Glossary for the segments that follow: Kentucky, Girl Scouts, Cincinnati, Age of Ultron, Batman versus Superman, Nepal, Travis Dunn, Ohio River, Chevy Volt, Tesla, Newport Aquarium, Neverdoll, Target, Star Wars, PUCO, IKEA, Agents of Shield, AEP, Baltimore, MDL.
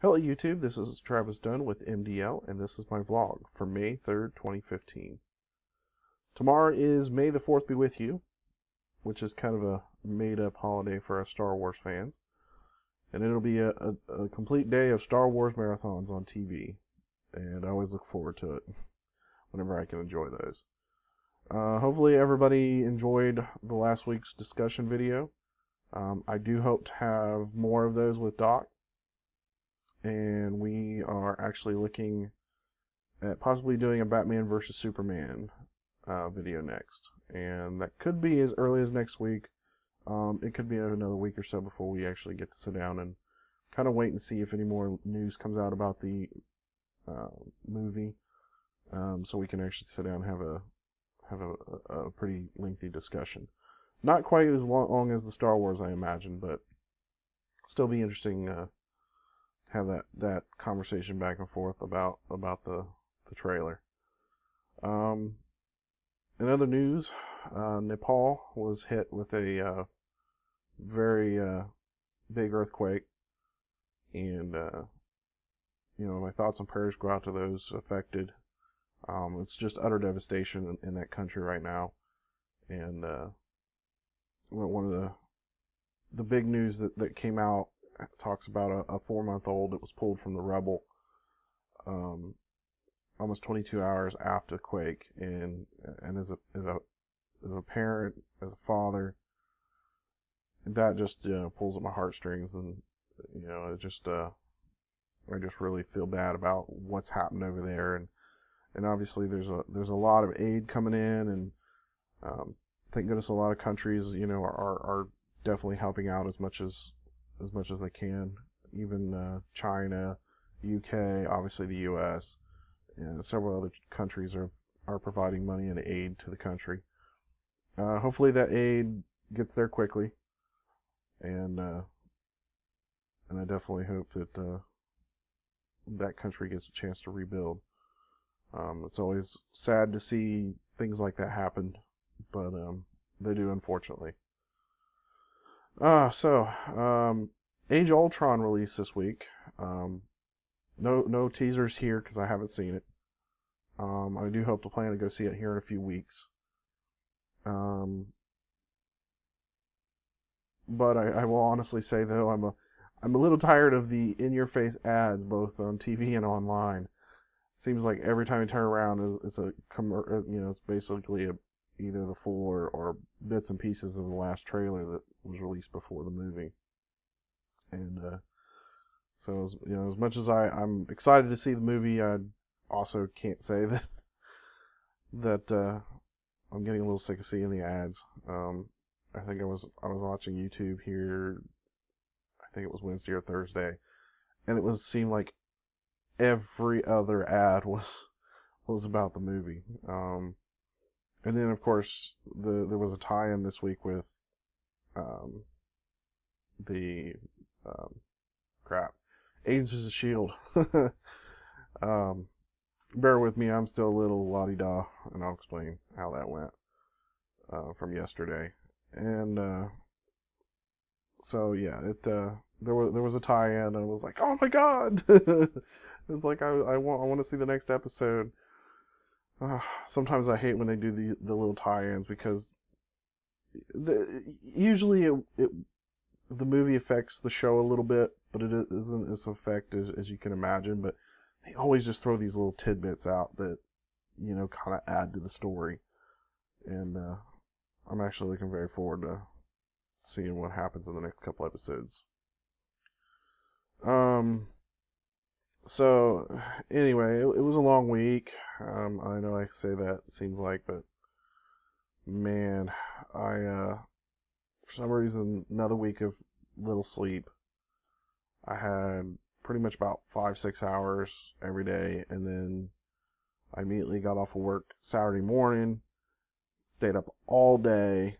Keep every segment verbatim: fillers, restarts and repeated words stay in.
Hello YouTube, this is Travis Dunn with M D L, and this is my vlog for May third, twenty fifteen. Tomorrow is May the fourth be with you, which is kind of a made-up holiday for us Star Wars fans. And it'll be a, a, a complete day of Star Wars marathons on T V, and I always look forward to it whenever I can enjoy those. Uh, hopefully everybody enjoyed the last week's discussion video. Um, I do hope to have more of those with Doc. And we are actually looking at possibly doing a Batman versus Superman uh, video next. And that could be as early as next week. Um, it could be another week or so before we actually get to sit down and kind of wait and see if any more news comes out about the uh, movie. Um, so we can actually sit down and have a, have a, a pretty lengthy discussion. Not quite as long as the Star Wars, I imagine, but still be interesting uh, have that that conversation back and forth about about the the trailer. Um in other news, uh Nepal was hit with a uh very uh big earthquake, and uh you know, my thoughts and prayers go out to those affected. Um it's just utter devastation in, in that country right now, and uh one of the the big news that that came out talks about a, a four-month-old that was pulled from the rubble um, almost twenty-two hours after the quake, and and as a as a as a parent, as a father, that just, you know, pulls at my heartstrings, and you know, it just uh, I just really feel bad about what's happened over there, and and obviously there's a there's a lot of aid coming in, and um, thank goodness a lot of countries, you know, are are definitely helping out as much as. as much as they can, even uh, China, U K, obviously the U S, and several other countries are, are providing money and aid to the country. Uh, hopefully that aid gets there quickly, and uh, and I definitely hope that uh, that country gets a chance to rebuild. Um, it's always sad to see things like that happen, but um, they do, unfortunately. Uh, so, um, Age of Ultron released this week. Um, no, no teasers here because I haven't seen it. Um, I do hope to plan to go see it here in a few weeks. Um, but I, I will honestly say though, I'm a, I'm a little tired of the in-your-face ads, both on T V and online. Seems like every time you turn around, it's, it's a, you know, it's basically a, either the full or, or bits and pieces of the last trailer that was released before the movie. And uh, so, as, you know, as much as I, I'm excited to see the movie, I also can't say that that uh, I'm getting a little sick of seeing the ads. Um, I think I was I was watching YouTube here. I think it was Wednesday or Thursday, and it was seemed like every other ad was was about the movie. Um, And then, of course, the there was a tie-in this week with um, the um, crap Agents of Shield. um, bear with me; I'm still a little la-di-da, and I'll explain how that went uh, from yesterday. And uh, so, yeah, it uh, there was there was a tie-in, and I was like, "Oh my god!" It was like I I want I want to see the next episode. Uh, sometimes I hate when they do the the little tie-ins, because the, usually it, it the movie affects the show a little bit, but it isn't as effective as you can imagine. But they always just throw these little tidbits out that, you know, kind of add to the story, and uh, I'm actually looking very forward to seeing what happens in the next couple episodes. Um. So, anyway, it, it was a long week. Um, I know I say that, it seems like, but man, I, uh, for some reason, another week of little sleep. I had pretty much about five, six hours every day, and then I immediately got off of work Saturday morning, stayed up all day,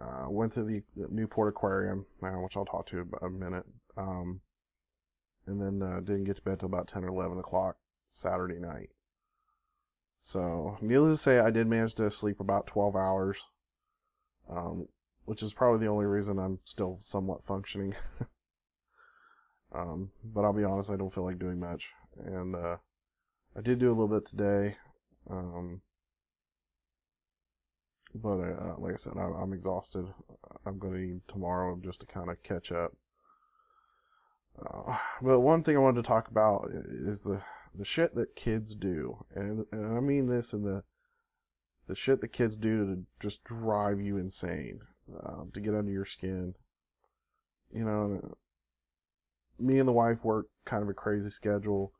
uh, went to the, the Newport Aquarium, uh, which I'll talk to in a minute. Um, And then uh, didn't get to bed till about ten or eleven o'clock Saturday night. So, needless to say, I did manage to sleep about twelve hours, um, which is probably the only reason I'm still somewhat functioning. Um, but I'll be honest, I don't feel like doing much. And uh, I did do a little bit today. Um, but uh, like I said, I, I'm exhausted. I'm going to need tomorrow just to kind of catch up. Uh, but one thing I wanted to talk about is the, the shit that kids do. And, and I mean this in the the shit that kids do to just drive you insane, um, to get under your skin. You know, me and the wife work kind of a crazy schedule,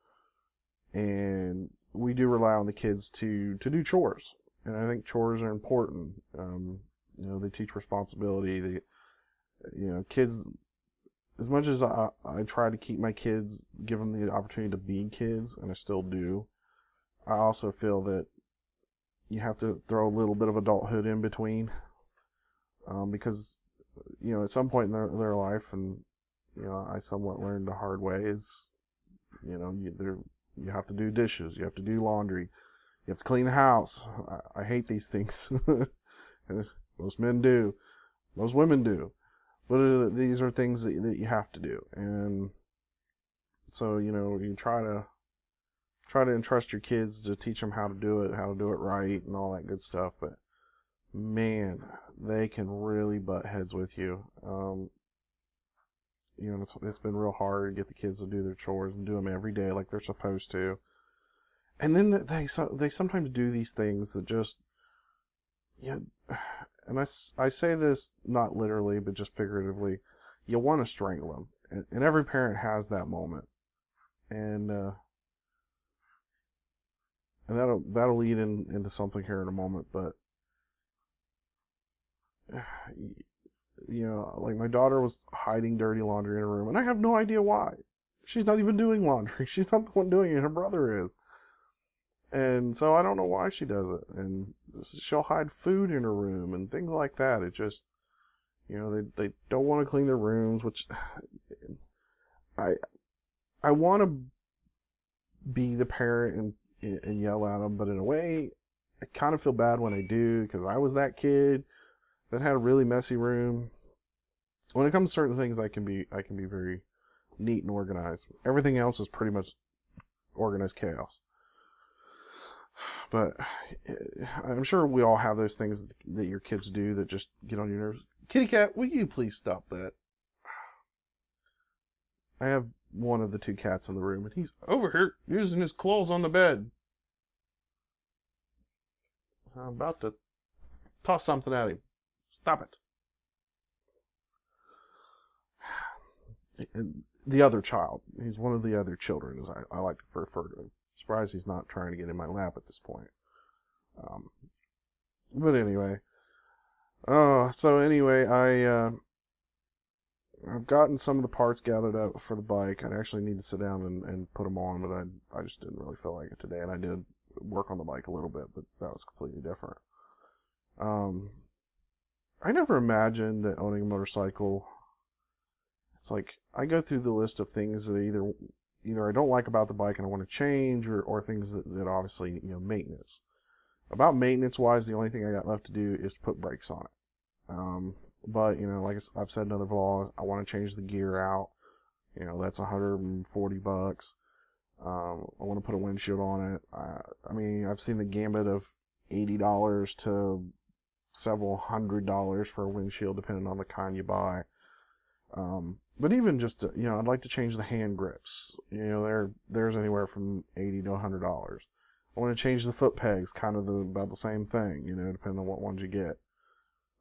and we do rely on the kids to, to do chores. And I think chores are important. Um, you know, they teach responsibility. They, you know, kids... As much as I, I try to keep my kids, give them the opportunity to be kids, and I still do, I also feel that you have to throw a little bit of adulthood in between, um, because, you know, at some point in their, their life, and, you know, I somewhat learned the hard way, is, you know, you, you have to do dishes, you have to do laundry, you have to clean the house. I, I hate these things. Most men do. Most women do. But these are things that, that you have to do. And so, you know, you try to try to entrust your kids to teach them how to do it, how to do it right, and all that good stuff. But, man, they can really butt heads with you. Um, you know, it's, it's been real hard to get the kids to do their chores and do them every day like they're supposed to. And then they, they sometimes do these things that just, you know, and I, I say this not literally, but just figuratively, you want to strangle them. And, and every parent has that moment. And uh, and that'll, that'll lead in, into something here in a moment. But, you know, like my daughter was hiding dirty laundry in her room, and I have no idea why. She's not even doing laundry. She's not the one doing it. Her brother is. And so I don't know why she does it. And she'll hide food in her room and things like that. It just, you know, they, they don't want to clean their rooms, which I, I want to be the parent and, and yell at them. But in a way, I kind of feel bad when I do, because I was that kid that had a really messy room. When it comes to certain things, I can be, I can be very neat and organized. Everything else is pretty much organized chaos. But I'm sure we all have those things that your kids do that just get on your nerves. Kitty cat, will you please stop that? I have one of the two cats in the room, and he's over here using his claws on the bed. I'm about to toss something at him. Stop it. The other child. He's one of the other children, as I, I like to refer to him. Surprised he's not trying to get in my lap at this point. Um, but anyway, uh, so anyway, I uh, I've gotten some of the parts gathered up for the bike. I actually need to sit down and, and put them on, but I I just didn't really feel like it today. And I did work on the bike a little bit, but that was completely different. Um, I never imagined that owning a motorcycle. It's like I go through the list of things that either. Either I don't like about the bike and I want to change, or, or things that, that obviously, you know, maintenance. About maintenance-wise, the only thing I got left to do is put brakes on it. Um, but, you know, like I've said in other vlogs, I want to change the gear out. You know, that's one hundred forty bucks. Um, I want to put a windshield on it. I, I mean, I've seen the gamut of eighty dollars to several hundred dollars for a windshield, depending on the kind you buy. Um, but even just, to, you know, I'd like to change the hand grips. You know, they're, there's anywhere from eighty to a hundred dollars. I want to change the foot pegs, kind of the, about the same thing, you know, depending on what ones you get.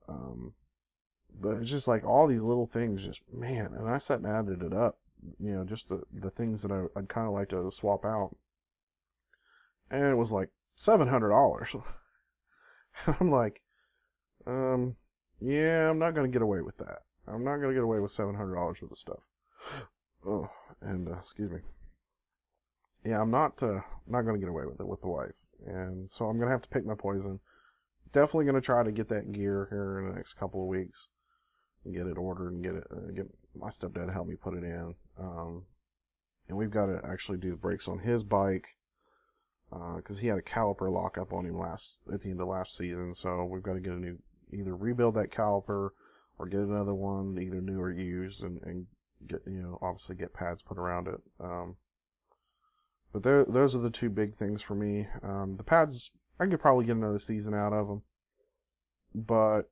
Um, but it's just like all these little things, just, man, and I sat and added it up, you know, just the, the things that I, I'd kind of like to swap out. And it was like seven hundred dollars. And I'm like, um, yeah, I'm not going to get away with that. I'm not going to get away with seven hundred dollars worth of stuff. Oh, and, uh, excuse me. Yeah, I'm not, uh, not going to get away with it with the wife. And so I'm going to have to pick my poison. Definitely going to try to get that gear here in the next couple of weeks. And get it ordered and get it, uh, get my stepdad to help me put it in. Um, and we've got to actually do the brakes on his bike. Uh, cause he had a caliper lock up on him last, at the end of last season. So we've got to get a new, either rebuild that caliper, or get another one, either new or used, and, and get, you know, obviously get pads put around it. Um, but those are the two big things for me. Um, the pads, I could probably get another season out of them. But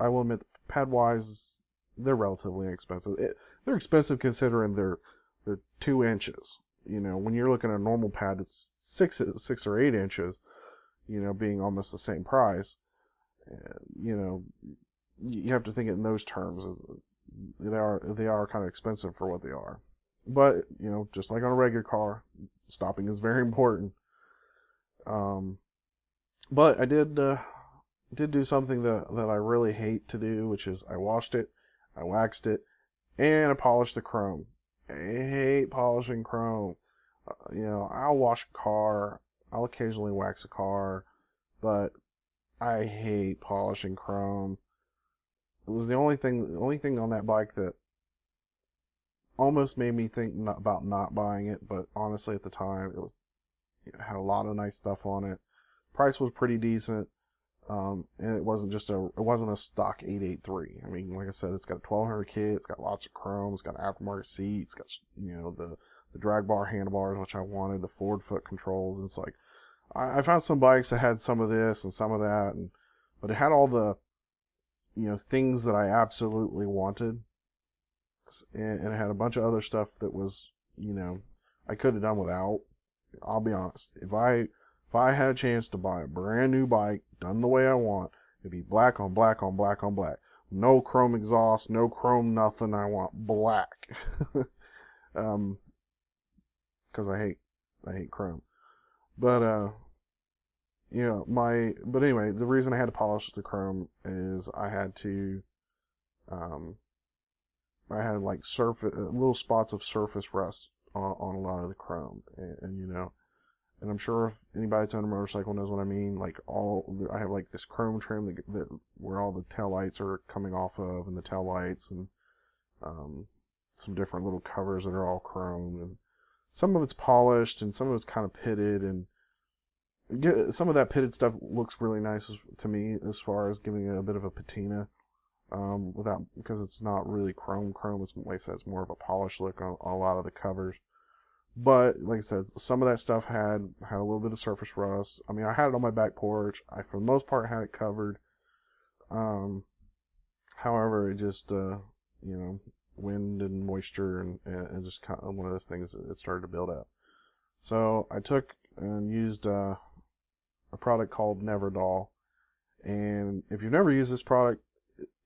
I will admit, pad-wise, they're relatively inexpensive. It, they're expensive considering they're they're two inches. You know, when you're looking at a normal pad, it's six six or eight inches. You know, being almost the same price. You know, you have to think in those terms. They are they are kind of expensive for what they are. But you know, just like on a regular car, stopping is very important. Um, but I did uh, did do something that that I really hate to do, which is I washed it, I waxed it, and I polished the chrome. I hate polishing chrome. Uh, you know, I'll wash a car, I'll occasionally wax a car, but I hate polishing chrome. It was the only thing, the only thing on that bike that almost made me think not, about not buying it. But honestly, at the time, it was it had a lot of nice stuff on it. Price was pretty decent, um, and it wasn't just a it wasn't a stock eight eighty-three. I mean, like I said, it's got a twelve hundred kit, it's got lots of chrome, it's got aftermarket seats, it's got you know the the drag bar handlebars, which I wanted, the forward foot controls. And it's like I found some bikes that had some of this and some of that, and but it had all the, you know, things that I absolutely wanted, and, and it had a bunch of other stuff that was, you know, I could have done without. I'll be honest. If I if I had a chance to buy a brand new bike done the way I want, it'd be black on black on black on black. No chrome exhaust, no chrome nothing. I want black, um, because I hate I hate chrome. But, uh, you know, my, but anyway, the reason I had to polish the chrome is I had to, um, I had like surface, little spots of surface rust on, on a lot of the chrome. And, and, you know, and I'm sure if anybody that's on a motorcycle knows what I mean, like all, I have like this chrome trim that, that where all the tail lights are coming off of, and the tail lights, and, um, some different little covers that are all chrome, and some of it's polished, and some of it's kind of pitted, and some of that pitted stuff looks really nice to me as far as giving it a bit of a patina, um, without, because it's not really chrome chrome. It's, like I said, it's more of a polished look on, on a lot of the covers. But like I said, some of that stuff had had a little bit of surface rust. I mean, I had it on my back porch. I, for the most part, had it covered. Um, however, it just uh, you know. wind and moisture and, and just kind of one of those things that started to build up. So I took and used uh, a product called Neverdoll, and if you've never used this product,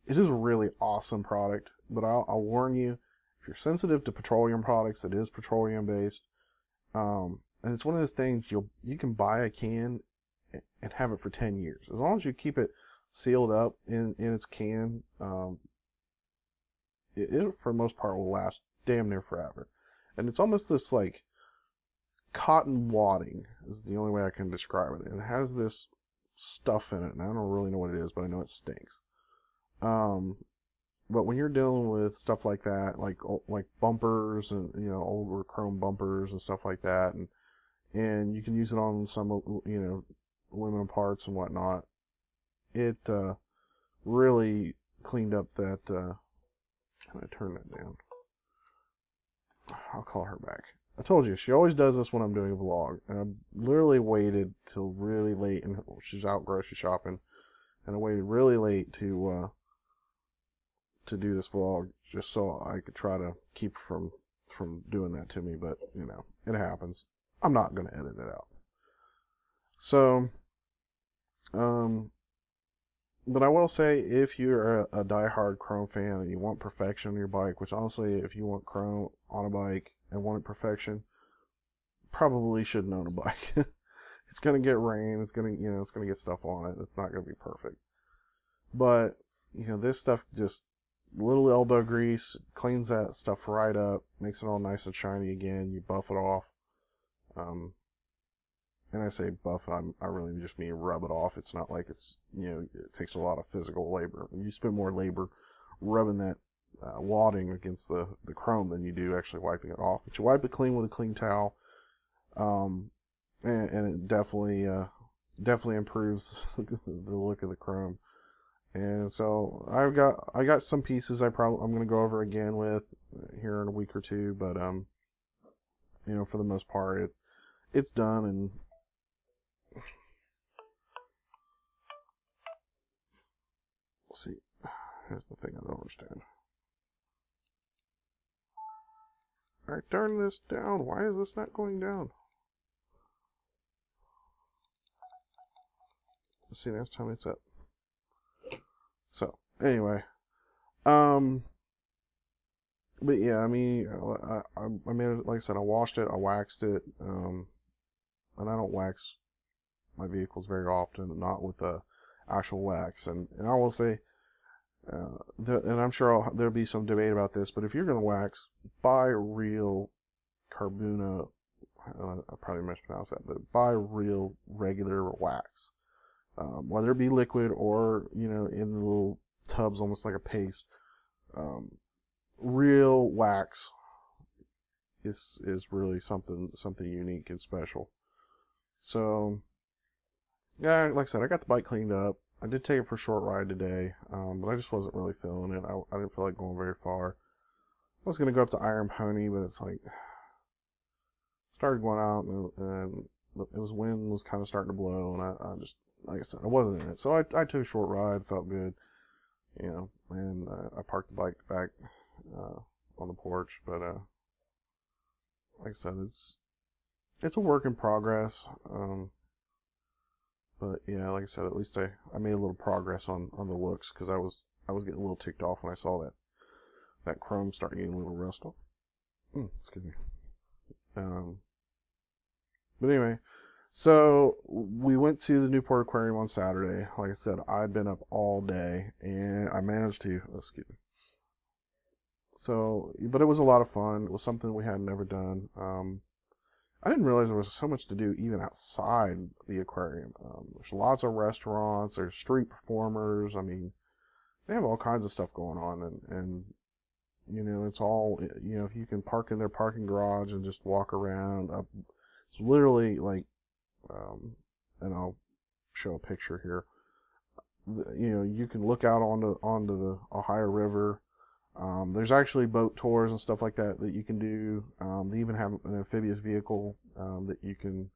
it is a really awesome product. But I'll, I'll warn you, if you're sensitive to petroleum products, it is petroleum based, um, and it's one of those things you'll you can buy a can and have it for ten years as long as you keep it sealed up in in its can. Um, it for the most part will last damn near forever, and it's almost this like cotton wadding is the only way I can describe it, and it has this stuff in it, and I don't really know what it is, but I know it stinks. Um but when you're dealing with stuff like that, like like bumpers, and you know, older chrome bumpers and stuff like that, and and you can use it on some, you know, aluminum parts and whatnot, it uh really cleaned up that uh Can I turn that down? I'll call her back. I told you, she always does this when I'm doing a vlog. And I literally waited till really late, and she's out grocery shopping, and I waited really late to uh, to do this vlog just so I could try to keep from from doing that to me. But you know, it happens. I'm not gonna edit it out. So, um. But I will say, if you're a, a diehard chrome fan and you want perfection on your bike, which honestly, if you want chrome on a bike and want it perfection, probably shouldn't own a bike. It's gonna get rain. It's gonna, you know, it's gonna get stuff on it. It's not gonna be perfect. But you know, this stuff, just little elbow grease, cleans that stuff right up, makes it all nice and shiny again. You buff it off. Um, And I say buff, I'm, I really just mean rub it off. It's not like it's, you know, it takes a lot of physical labor. You spend more labor rubbing that uh, wadding against the, the chrome than you do actually wiping it off. But you wipe it clean with a clean towel, um, and, and it definitely uh, definitely improves the look of the chrome. And so I've got I got some pieces I probably I'm gonna go over again with here in a week or two, but um, you know, for the most part, it it's done. And we'll see. Here's the thing I don't understand. All right, turn this down. Why is this not going down? Let's see, next time it's up. So, anyway. Um, but yeah, I mean, I, I, I mean, like I said, I washed it, I waxed it. Um, and I don't wax my vehicles very often, not with a actual wax. And, and I will say, Uh, the, and I'm sure I'll, there'll be some debate about this, but if you're going to wax, buy real Carbuna, uh, I probably mispronounce that, but buy real regular wax. Um, whether it be liquid or, you know, in the little tubs, almost like a paste, um, real wax is, is really something, something unique and special. So, yeah, like I said, I got the bike cleaned up. I did take it for a short ride today, um, but I just wasn't really feeling it. I, I didn't feel like going very far. I was going to go up to Iron Pony, but it's like, started going out, and, and it was wind was kind of starting to blow, and I, I just, like I said, I wasn't in it. So I, I took a short ride, felt good, you know, and uh, I parked the bike back uh, on the porch. But uh, like I said, it's it's a work in progress. Um, But yeah, like I said, at least I, I made a little progress on, on the looks, because I was I was getting a little ticked off when I saw that that chrome start getting a little rust off. Mm, excuse me. Um, but anyway, so we went to the Newport Aquarium on Saturday. Like I said, I'd been up all day, and I managed to. Oh, excuse me. So, but it was a lot of fun. It was something we had never done. Um, I didn't realize there was so much to do even outside the aquarium. Um, there's lots of restaurants, there's street performers. I mean, they have all kinds of stuff going on, and, and you know, it's all, you know, you can park in their parking garage and just walk around. Up. It's literally like, um, and I'll show a picture here. The, you know, you can look out onto, onto the Ohio River. Um, there's actually boat tours and stuff like that that you can do. Um, they even have an amphibious vehicle um, that you can,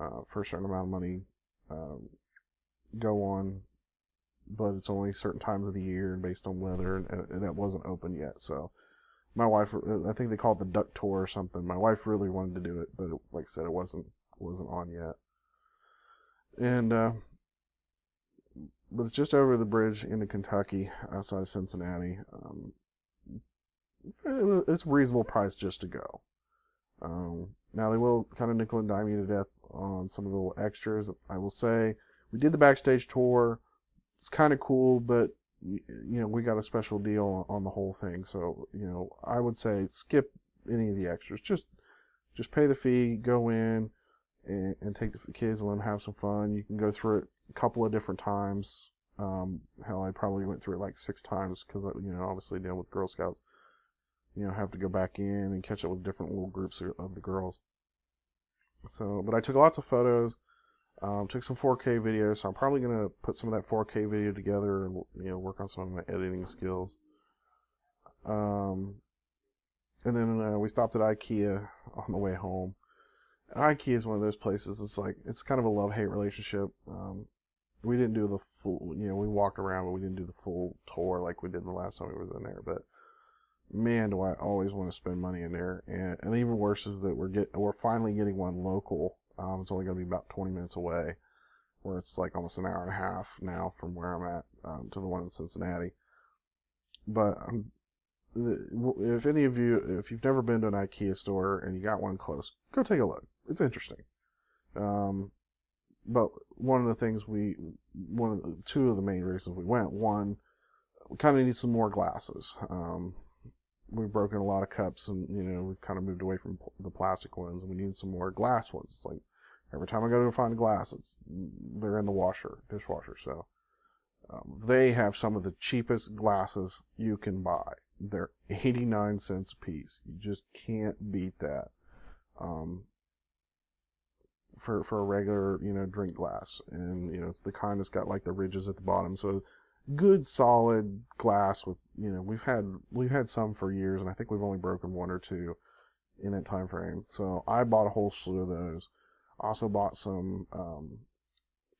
uh, for a certain amount of money, um, go on. But it's only certain times of the year and based on weather, and, and it wasn't open yet. So my wife, I think they call it the duck tour or something. My wife really wanted to do it, but it, like I said, it wasn't wasn't on yet. And uh, but it's just over the bridge into Kentucky, outside of Cincinnati. Um, it's a reasonable price just to go. Um, now, they will kind of nickel and dime you to death on some of the little extras. I will say, we did the backstage tour. It's kind of cool, but, you know, we got a special deal on the whole thing. So, you know, I would say skip any of the extras. Just, just pay the fee, go in, and, and take the kids and let them have some fun. You can go through it a couple of different times. Um, hell, I probably went through it like six times because, you know, obviously dealing with Girl Scouts, you know, have to go back in and catch up with different little groups of the girls. So, but I took lots of photos, um, took some four K videos, so I'm probably going to put some of that four K video together and, you know, work on some of my editing skills. Um, and then uh, we stopped at IKEA on the way home. IKEA is one of those places. It's like, it's kind of a love-hate relationship. Um, we didn't do the full, you know, we walked around, but we didn't do the full tour like we did the last time we was in there. But man, do I always want to spend money in there. And, and even worse is that we're get we're finally getting one local. Um, it's only going to be about twenty minutes away, where it's like almost an hour and a half now from where I'm at um, to the one in Cincinnati. But I'm. If any of you, if you've never been to an IKEA store and you got one close, go take a look. It's interesting. Um, but one of the things we, one of the, two of the main reasons we went, one, we kind of need some more glasses. Um, we've broken a lot of cups, and, you know, we've kind of moved away from pl the plastic ones, and we need some more glass ones. It's like every time I go to find a glass, it's, they're in the washer, dishwasher. So um, they have some of the cheapest glasses you can buy. They're eighty-nine cents a piece. You just can't beat that. Um, for, for a regular, you know, drink glass. And, you know, it's the kind that's got like the ridges at the bottom. So good solid glass with, you know, we've had we've had some for years, and I think we've only broken one or two in that time frame. So I bought a whole slew of those. Also bought some um,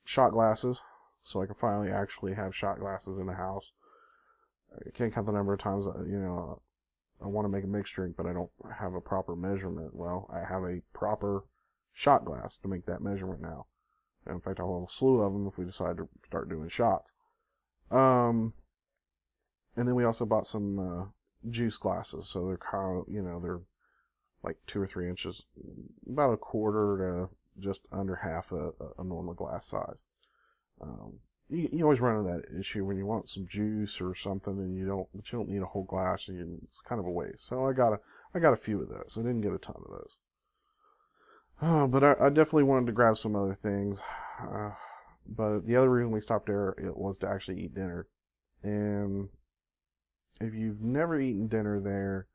shot glasses, so I can finally actually have shot glasses in the house. I can't count the number of times, you know, I want to make a mixed drink, but I don't have a proper measurement. Well, I have a proper shot glass to make that measurement now. And in fact, I'll have a slew of them if we decide to start doing shots. Um, and then we also bought some uh, juice glasses, so they're kind of, you know, they're like two or three inches, about a quarter to just under half a, a normal glass size. Um, you, you always run into that issue when you want some juice or something, and you don't, but you don't need a whole glass, and you, it's kind of a waste. So I got a, I got a few of those. I didn't get a ton of those. Uh, but I, I definitely wanted to grab some other things. Uh, but the other reason we stopped there, it was to actually eat dinner. And if you've never eaten dinner there,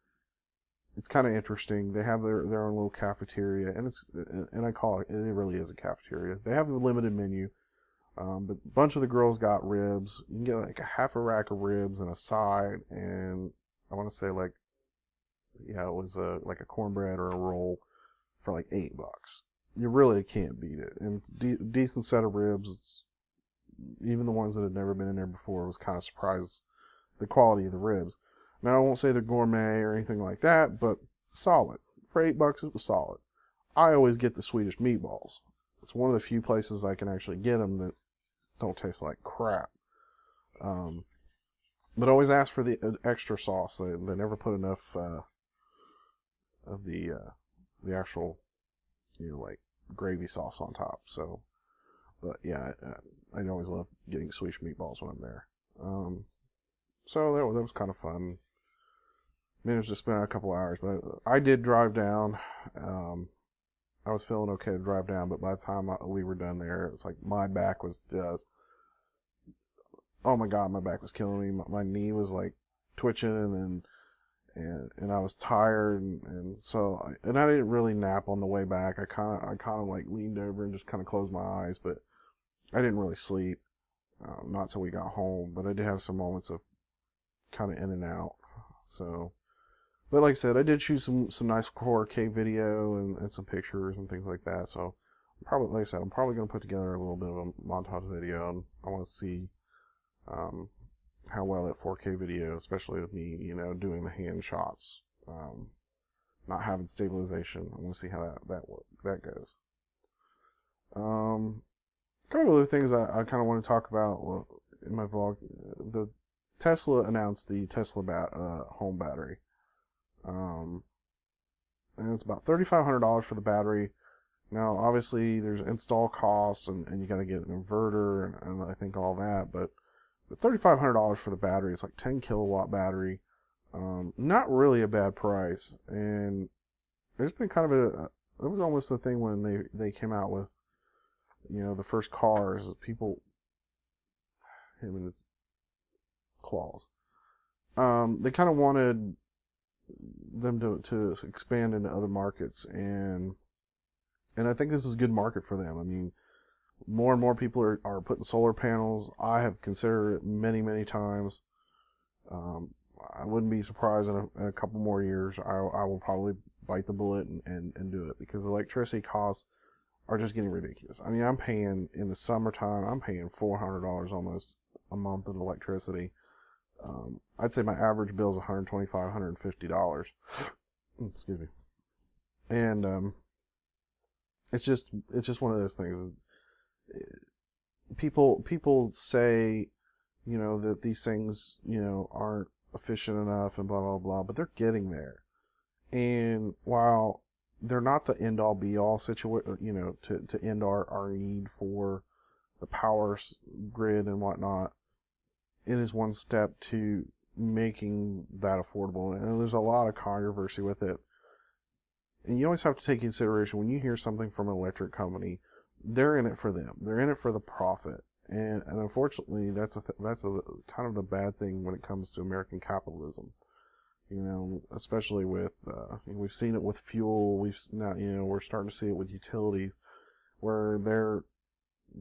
it's kind of interesting. They have their, their own little cafeteria, and it's, and I call it, it really is a cafeteria. They have a limited menu. Um, but a bunch of the girls got ribs. You can get like a half a rack of ribs and a side, and I want to say like, yeah, it was a, like a cornbread or a roll for like eight bucks. You really can't beat it. And it's a de decent set of ribs. It's, even the ones that had never been in there before, I was kind of surprised the quality of the ribs. Now, I won't say they're gourmet or anything like that, but solid. For eight bucks, it was solid. I always get the Swedish meatballs. It's one of the few places I can actually get them that don't taste like crap. Um, but always ask for the extra sauce. They, they never put enough uh, of the uh, the actual, you know, like gravy sauce on top. So, but yeah, I, I always love getting Swedish meatballs when I'm there. Um, so that was, that was kind of fun. Managed to spend a couple hours, but I did drive down. Um, I was feeling okay to drive down, but by the time I, we were done there, it's like my back was just, oh my god, my back was killing me. My, my knee was like twitching, and then, and and I was tired, and, and so I, and I didn't really nap on the way back. I kind of I kind of like leaned over and just kind of closed my eyes, but I didn't really sleep. Uh, not till we got home, but I did have some moments of kind of in and out. So. But like I said, I did shoot some, some nice four K video and, and some pictures and things like that. So, probably, like I said, I'm probably going to put together a little bit of a montage video. And I want to see um, how well that four K video, especially with me, you know, doing the hand shots, um, not having stabilization. I want to see how that that work, that goes. Um, a couple other things I, I kind of want to talk about in my vlog. The Tesla announced the Tesla bat, uh, home battery. Um, and it's about thirty-five hundred dollars for the battery. Now, obviously, there's install costs, and, and you got to get an inverter, and, and I think all that, but thirty-five hundred dollars for the battery, it's like ten kilowatt battery. Um, not really a bad price, and there's been kind of a, it was almost the thing when they, they came out with, you know, the first cars, people, I mean, it's claws. Um, they kind of wanted them to, to expand into other markets, and and I think this is a good market for them. I mean, more and more people are, are putting solar panels. I have considered it many, many times. Um, I wouldn't be surprised in a, in a couple more years, I, I will probably bite the bullet and, and, and do it, because electricity costs are just getting ridiculous. I mean, I'm paying, in the summertime, I'm paying four hundred dollars almost a month in electricity. Um, I'd say my average bill is one hundred twenty-five dollars, one hundred fifty dollars. Excuse me. And, um, it's just, it's just one of those things. People, people say, you know, that these things, you know, aren't efficient enough and blah, blah, blah, but they're getting there. And while they're not the end all be all situation, you know, to, to end our, our need for the power grid and whatnot, it is one step to making that affordable. And there's a lot of controversy with it. And you always have to take into consideration when you hear something from an electric company, they're in it for them. They're in it for the profit. And, and unfortunately, that's a th that's a, kind of the bad thing when it comes to American capitalism. You know, especially with, uh, we've seen it with fuel. We've now, you know, we're starting to see it with utilities, where they're,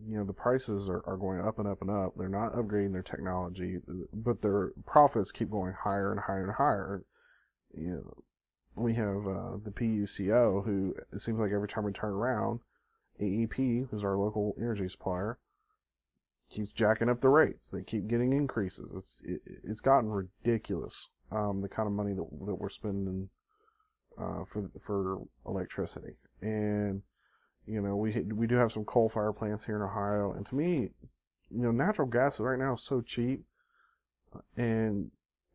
you know, the prices are, are going up and up and up. They're not upgrading their technology, but their profits keep going higher and higher and higher. You know, we have uh, the P U C O, who it seems like every time we turn around, A E P, who's our local energy supplier, keeps jacking up the rates. They keep getting increases. It's it, it's gotten ridiculous. Um, the kind of money that that we're spending uh, for for electricity, and you know we we do have some coal fire plants here in Ohio. And to me, you know, natural gas right now is so cheap, and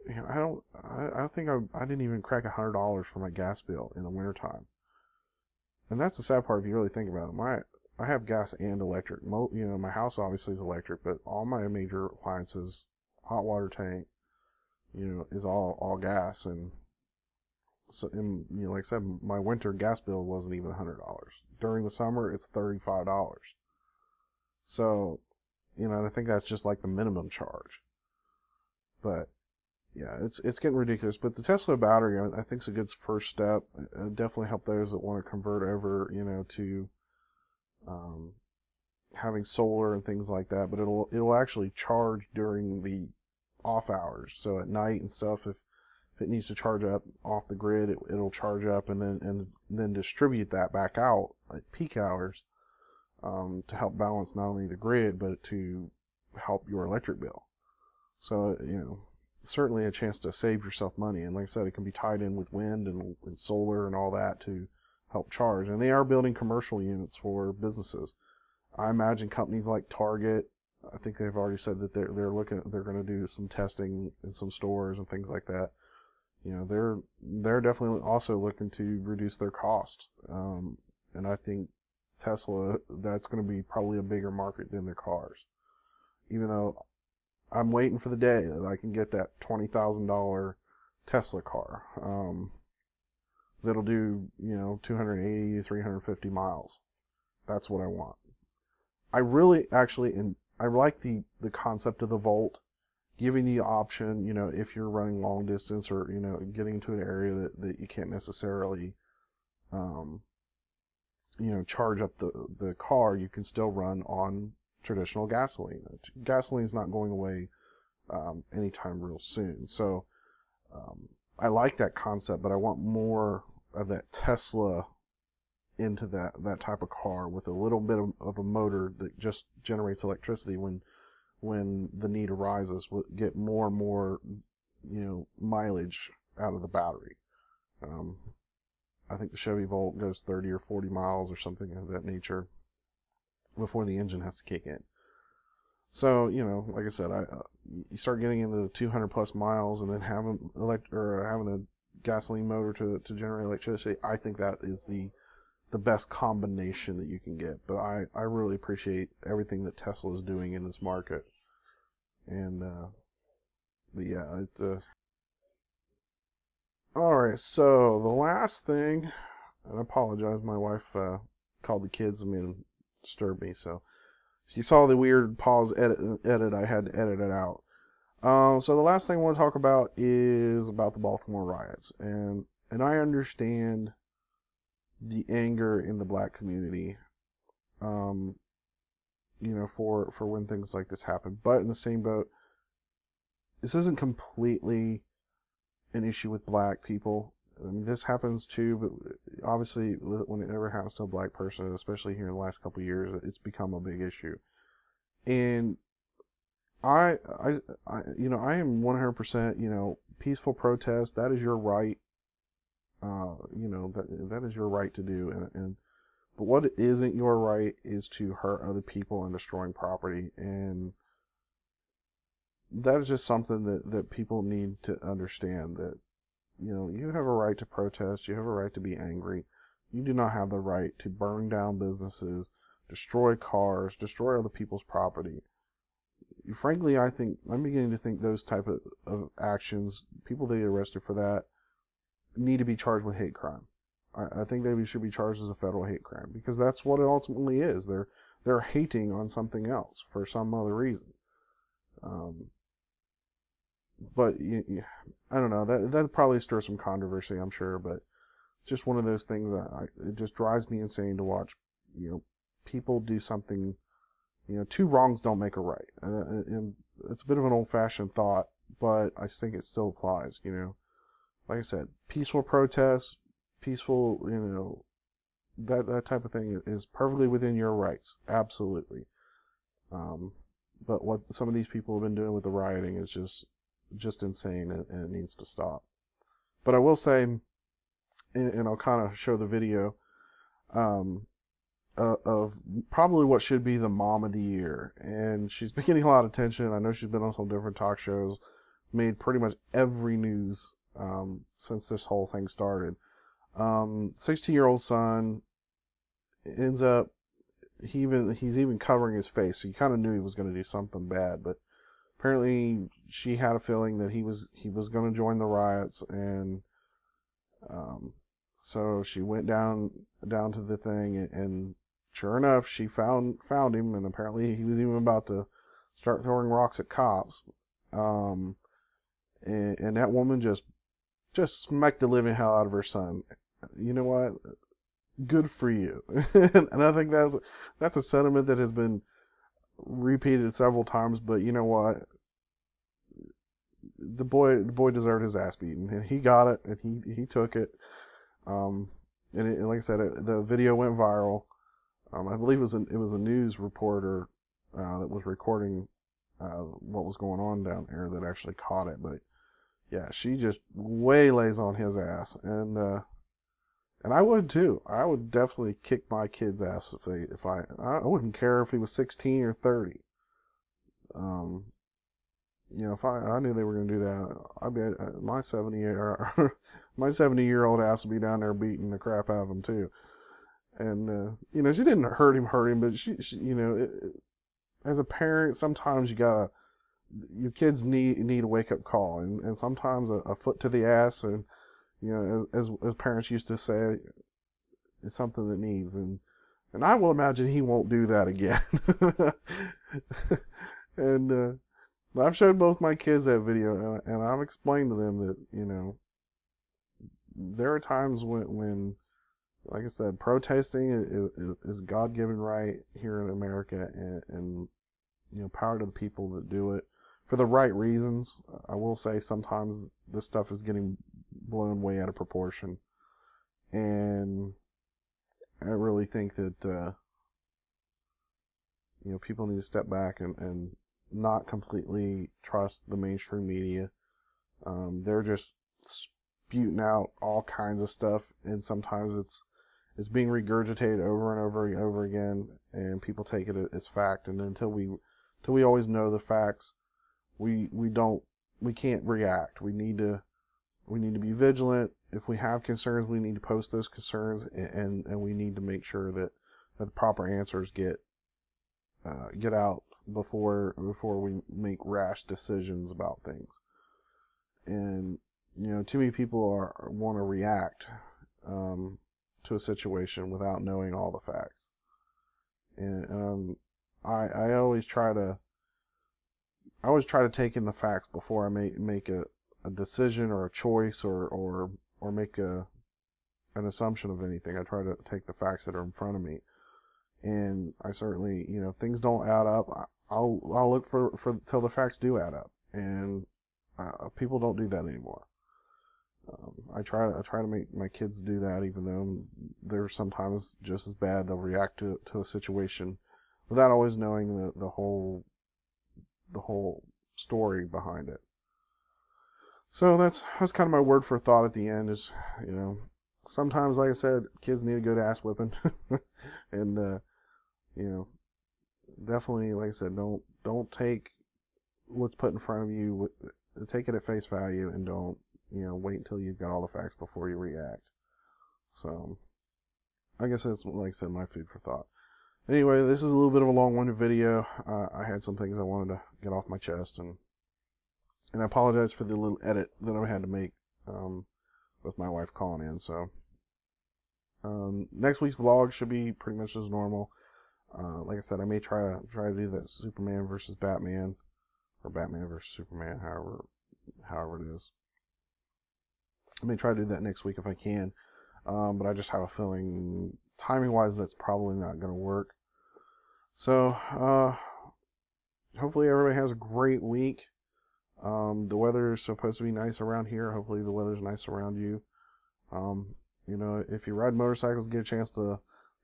you know, I don't I, I think I I didn't even crack a hundred dollars for my gas bill in the wintertime. And that's the sad part if you really think about it. My I have gas and electric. Mo, you know, my house obviously is electric, but all my major appliances, hot water tank, you know, is all all gas. And so, and, you know, like I said, my winter gas bill wasn't even a hundred dollars. During the summer, it's thirty-five dollars. So, you know, and I think that's just like the minimum charge. But yeah, it's it's getting ridiculous. But the Tesla battery, I think, is a good first step. It'll definitely help those that want to convert over, you know, to um, having solar and things like that. But it'll it'll actually charge during the off hours. So at night and stuff, if, if it needs to charge up off the grid, it, it'll charge up and then and then distribute that back out at peak hours um, to help balance not only the grid but to help your electric bill. So you know. Certainly a chance to save yourself money, and like I said, it can be tied in with wind and, and solar and all that to help charge. And they are building commercial units for businesses. I imagine companies like Target, I think they've already said that they're they're looking they're going to do some testing in some stores and things like that. You know, they're they're definitely also looking to reduce their cost, um, and I think Tesla, that's going to be probably a bigger market than their cars, even though I'm waiting for the day that I can get that twenty thousand dollar Tesla car um, that'll do, you know, two hundred eighty, three hundred fifty miles. That's what I want. I really actually, and I like the, the concept of the Volt, giving the option, you know, if you're running long distance or, you know, getting to an area that, that you can't necessarily, um, you know, charge up the, the car, you can still run on traditional gasoline. Gasoline is not going away um, anytime real soon. So um, I like that concept, but I want more of that Tesla into that, that type of car with a little bit of, of a motor that just generates electricity when when the need arises. We'll get more and more, you know, mileage out of the battery. Um, I think the Chevy Volt goes thirty or forty miles or something of that nature before the engine has to kick in. So, you know, like I said, I uh, you start getting into the two hundred plus miles and then having elect or having a gasoline motor to to generate electricity. I think that is the the best combination that you can get. But I I really appreciate everything that Tesla is doing in this market. And uh, but yeah, it's uh... all right. So the last thing, and I apologize, my wife uh, called the kids. I mean. Disturbed me, so if you saw the weird pause edit, edit I had to edit it out. Um, so the last thing I want to talk about is about the Baltimore riots, and and I understand the anger in the black community, um, you know, for for when things like this happen. But in the same boat, this isn't completely an issue with black people. I mean, this happens too, but obviously when it ever happens to a black person, especially here in the last couple of years, it's become a big issue. And I, I, I you know, I am one hundred percent, you know, peaceful protest. That is your right. Uh, you know, that that is your right to do. And, and but what isn't your right is to hurt other people and destroying property. And that is just something that, that people need to understand, that you know, you have a right to protest. You have a right to be angry. You do not have the right to burn down businesses, destroy cars, destroy other people's property. Frankly, I think I'm beginning to think those type of, of actions, people that get arrested for that, need to be charged with hate crime. I, I think they should be charged as a federal hate crime, because that's what it ultimately is. They're they're hating on something else for some other reason. Um. But you, you, I don't know, that that probably stirs some controversy, I'm sure, but it's just one of those things that I, it just drives me insane to watch, you know, people do something You know, two wrongs don't make a right. Uh, and it's a bit of an old-fashioned thought, but I think it still applies, you know. Like I said, peaceful protests, peaceful, you know, that, that type of thing is perfectly within your rights. Absolutely. Um, but what some of these people have been doing with the rioting is just just insane, and, and it needs to stop. But I will say, and, and I'll kind of show the video, um, uh, of probably what should be the mom of the year. And she's been getting a lot of attention. I know she's been on some different talk shows, made pretty much every news um, since this whole thing started. Um, sixteen-year-old son ends up, he even, he's even covering his face, so you kind of knew he was going to do something bad, but apparently she had a feeling that he was, he was going to join the riots, and, um, so she went down, down to the thing, and, and sure enough, she found, found him, and apparently he was even about to start throwing rocks at cops, um, and, and that woman just, just smacked the living hell out of her son. You know what? Good for you. And I think that's that's a sentiment that has been repeated several times. But you know what? The boy, the boy deserved his ass beaten, and he got it, and he he took it. Um, and, it, and like I said, it, the video went viral. Um, I believe it was a, it was a news reporter uh, that was recording uh, what was going on down there that actually caught it. But yeah, she just way lays on his ass, and. Uh, And I would too. I would definitely kick my kid's ass if they, if I, I wouldn't care if he was sixteen or thirty. Um, you know, if I, I knew they were going to do that, I'd be, uh, my seventy year, my seventy year old ass would be down there beating the crap out of him too. And, uh, you know, she didn't hurt him, hurt him, but she, she you know, it, it, as a parent, sometimes you gotta, your kids need, need a wake up call, and, and sometimes a, a foot to the ass, and, you know, as, as as parents used to say, it's something that needs, and and I will imagine he won't do that again. And uh, I've showed both my kids that video, and, and I've explained to them that, you know, there are times when, when like I said, protesting is, is God-given right here in America, and, and you know, power to the people that do it for the right reasons. I will say sometimes this stuff is getting blown way out of proportion, and I really think that uh, you know, people need to step back and, and not completely trust the mainstream media. Um, they're just spewing out all kinds of stuff, and sometimes it's it's being regurgitated over and over and over again, and people take it as fact. And until we until we always know the facts, we we don't we can't react. We need to. We need to be vigilant. If we have concerns, we need to post those concerns, and, and, and we need to make sure that, that the proper answers get uh, get out before before we make rash decisions about things. And you know, too many people are want to react um, to a situation without knowing all the facts. And um, I I always try to I always try to take in the facts before I make make a a decision or a choice or, or, or make a, an assumption of anything. I try to take the facts that are in front of me. And I certainly, you know, if things don't add up, I'll, I'll look for, for, till the facts do add up. And uh, people don't do that anymore. Um, I try to, I try to make my kids do that, even though they're sometimes just as bad. They'll react to, to a situation without always knowing the, the whole, the whole story behind it. So that's, that's kind of my word for thought at the end is, you know, sometimes, like I said, kids need a good ass whipping. And, uh, you know, definitely, like I said, don't, don't take what's put in front of you, take it at face value, and don't, you know, wait until you've got all the facts before you react. So I guess that's, like I said, my food for thought. Anyway, this is a little bit of a long-winded video. Uh, I had some things I wanted to get off my chest, and And I apologize for the little edit that I had to make um, with my wife calling in. So um, next week's vlog should be pretty much as normal. Uh, like I said, I may try to try to do that Superman versus Batman, or Batman versus Superman, however however it is. I may try to do that next week if I can, um, but I just have a feeling timing wise that's probably not going to work. So, uh, hopefully everybody has a great week. Um, the weather is supposed to be nice around here. Hopefully the weather's nice around you. Um, you know, if you ride motorcycles, get a chance to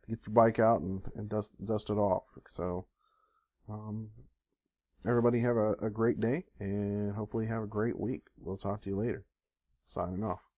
get your bike out and, and dust, dust it off. So, um, everybody have a, a great day, and hopefully have a great week. We'll talk to you later. Signing off.